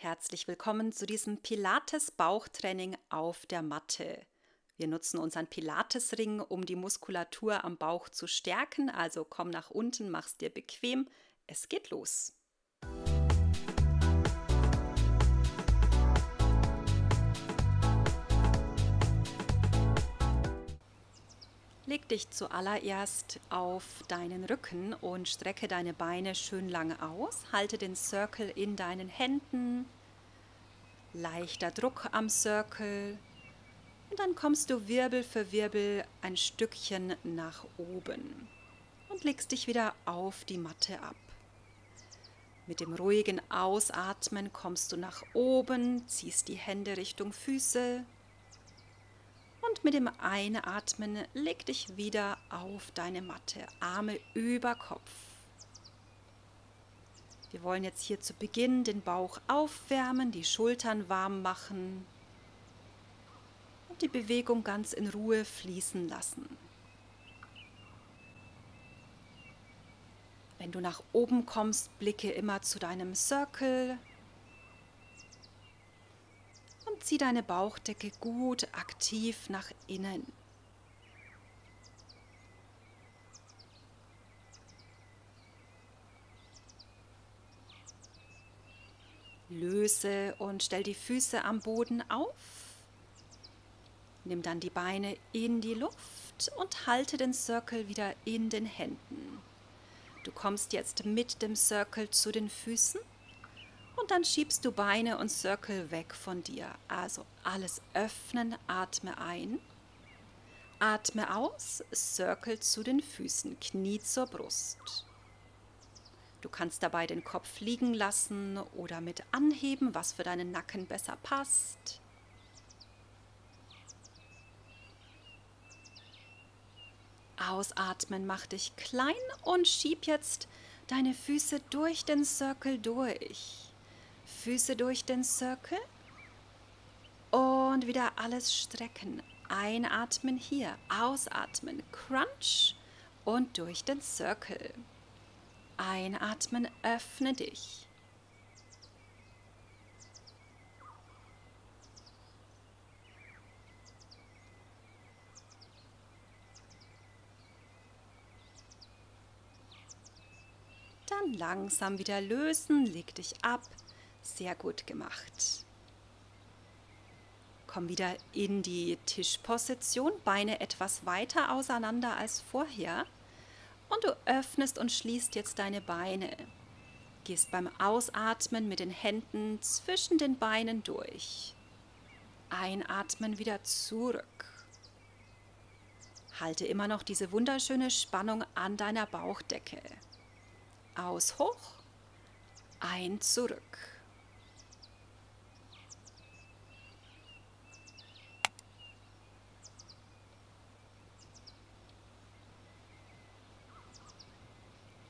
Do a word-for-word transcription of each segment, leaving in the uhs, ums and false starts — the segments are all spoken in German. Herzlich willkommen zu diesem Pilates-Bauchtraining auf der Matte. Wir nutzen unseren Pilatesring, um die Muskulatur am Bauch zu stärken. Also komm nach unten, mach's dir bequem. Es geht los. Leg dich zuallererst auf deinen Rücken und strecke deine Beine schön lange aus. Halte den Circle in deinen Händen. Leichter Druck am Circle. Und dann kommst du Wirbel für Wirbel ein Stückchen nach oben. Und legst dich wieder auf die Matte ab. Mit dem ruhigen Ausatmen kommst du nach oben, ziehst die Hände Richtung Füße. Und mit dem Einatmen leg dich wieder auf deine Matte, Arme über Kopf. Wir wollen jetzt hier zu Beginn den Bauch aufwärmen, die Schultern warm machen und die Bewegung ganz in Ruhe fließen lassen. Wenn du nach oben kommst, blicke immer zu deinem Circle. Zieh deine Bauchdecke gut aktiv nach innen. Löse und stell die Füße am Boden auf. Nimm dann die Beine in die Luft und halte den Circle wieder in den Händen. Du kommst jetzt mit dem Circle zu den Füßen. Und dann schiebst du Beine und Circle weg von dir. Also alles öffnen, atme ein, atme aus, Circle zu den Füßen, Knie zur Brust. Du kannst dabei den Kopf liegen lassen oder mit anheben, was für deinen Nacken besser passt. Ausatmen, mach dich klein und schieb jetzt deine Füße durch den Circle durch. Füße durch den Circle und wieder alles strecken. Einatmen hier, ausatmen, crunch und durch den Circle. Einatmen, öffne dich. Dann langsam wieder lösen, leg dich ab. Sehr gut gemacht. Komm wieder in die Tischposition, Beine etwas weiter auseinander als vorher. Und du öffnest und schließt jetzt deine Beine. Gehst beim Ausatmen mit den Händen zwischen den Beinen durch. Einatmen wieder zurück. Halte immer noch diese wunderschöne Spannung an deiner Bauchdecke. Aus hoch, ein zurück.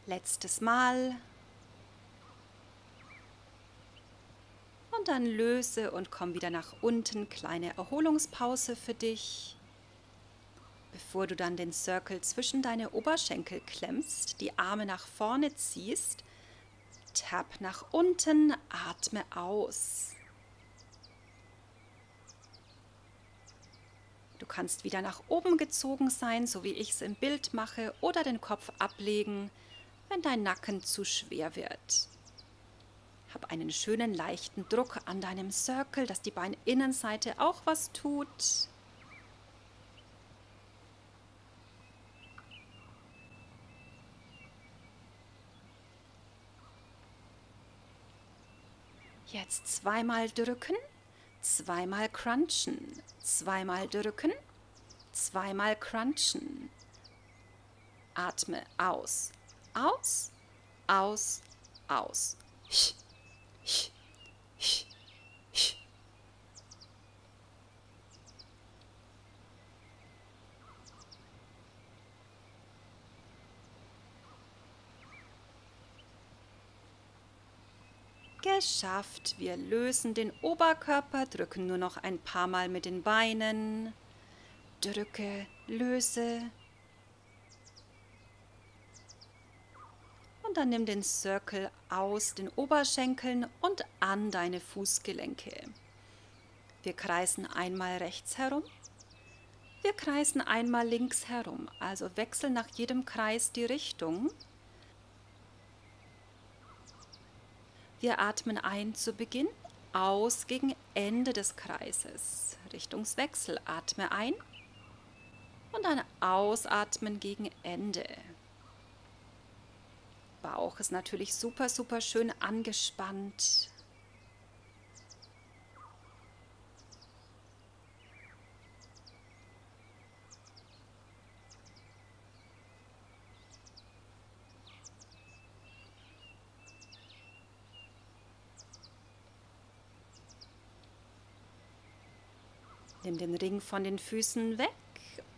Letztes Mal. Und dann löse und komm wieder nach unten. Kleine Erholungspause für dich. Bevor du dann den Circle zwischen deine Oberschenkel klemmst, die Arme nach vorne ziehst, tap nach unten, atme aus. Du kannst wieder nach oben gezogen sein, so wie ich es im Bild mache, oder den Kopf ablegen, wenn dein Nacken zu schwer wird. Hab einen schönen leichten Druck an deinem Circle, dass die Beininnenseite auch was tut. Jetzt zweimal drücken, zweimal crunchen, zweimal drücken, zweimal crunchen. Atme aus. Aus, aus, aus. Geschafft. Wir lösen den Oberkörper, drücken nur noch ein paar Mal mit den Beinen. Drücke, löse. dann nimm den Circle aus den Oberschenkeln und an deine Fußgelenke. Wir kreisen einmal rechts herum, wir kreisen einmal links herum, also wechseln nach jedem Kreis die Richtung. Wir atmen ein zu Beginn, aus gegen Ende des Kreises. Richtungswechsel, atme ein und dann ausatmen gegen Ende. Bauch ist natürlich super, super schön angespannt. Nimm den Ring von den Füßen weg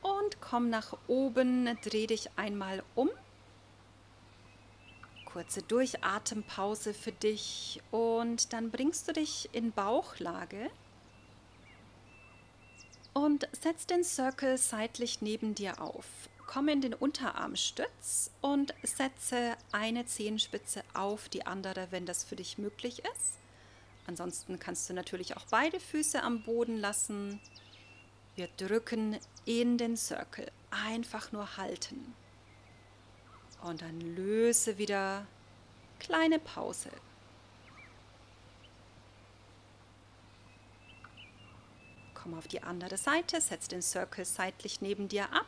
und komm nach oben, dreh dich einmal um. Kurze Durchatempause für dich und dann bringst du dich in Bauchlage und setzt den Circle seitlich neben dir auf. Komm in den Unterarmstütz und setze eine Zehenspitze auf die andere, wenn das für dich möglich ist. Ansonsten kannst du natürlich auch beide Füße am Boden lassen. Wir drücken in den Circle, einfach nur halten. Und dann löse wieder, kleine Pause. Komm auf die andere Seite, setz den Circle seitlich neben dir ab.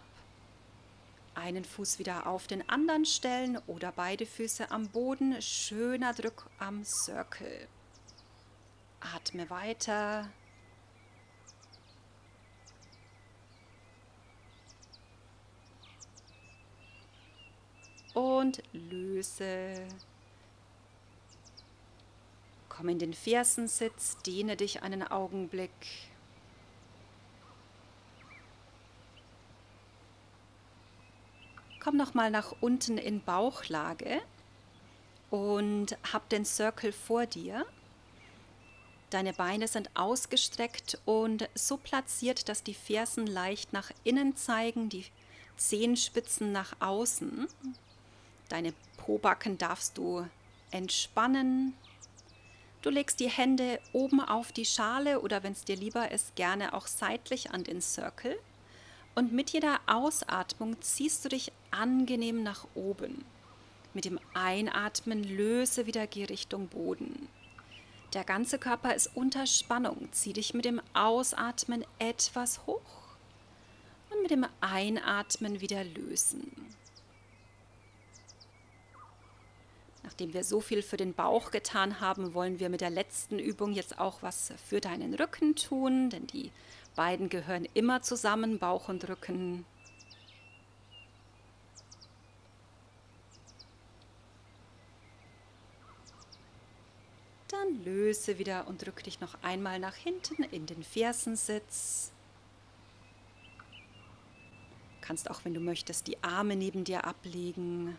Einen Fuß wieder auf den anderen stellen oder beide Füße am Boden. Schöner Druck am Circle. Atme weiter. Und löse. Komm in den Fersensitz, dehne dich einen Augenblick. Komm nochmal nach unten in Bauchlage und hab den Circle vor dir. Deine Beine sind ausgestreckt und so platziert, dass die Fersen leicht nach innen zeigen, die Zehenspitzen nach außen. Deine Pobacken darfst du entspannen. Du legst die Hände oben auf die Schale oder wenn es dir lieber ist, gerne auch seitlich an den Circle. Und mit jeder Ausatmung ziehst du dich angenehm nach oben. Mit dem Einatmen löse wieder, geh Richtung Boden. Der ganze Körper ist unter Spannung. Zieh dich mit dem Ausatmen etwas hoch und mit dem Einatmen wieder lösen. Nachdem wir so viel für den Bauch getan haben, wollen wir mit der letzten Übung jetzt auch was für deinen Rücken tun, denn die beiden gehören immer zusammen, Bauch und Rücken. Dann löse wieder und drück dich noch einmal nach hinten in den Fersensitz. Du kannst auch, wenn du möchtest, die Arme neben dir ablegen.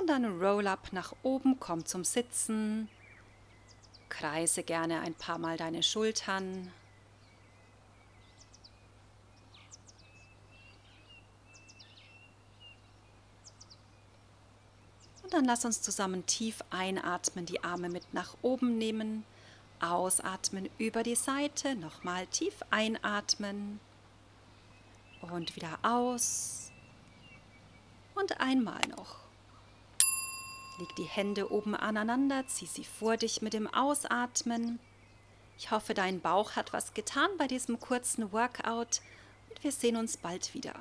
Und dann Roll-up nach oben, komm zum Sitzen, kreise gerne ein paar Mal deine Schultern. Und dann lass uns zusammen tief einatmen, die Arme mit nach oben nehmen, ausatmen über die Seite, nochmal tief einatmen und wieder aus und einmal noch. Leg die Hände oben aneinander, zieh sie vor dich mit dem Ausatmen. Ich hoffe, dein Bauch hat was getan bei diesem kurzen Workout und wir sehen uns bald wieder.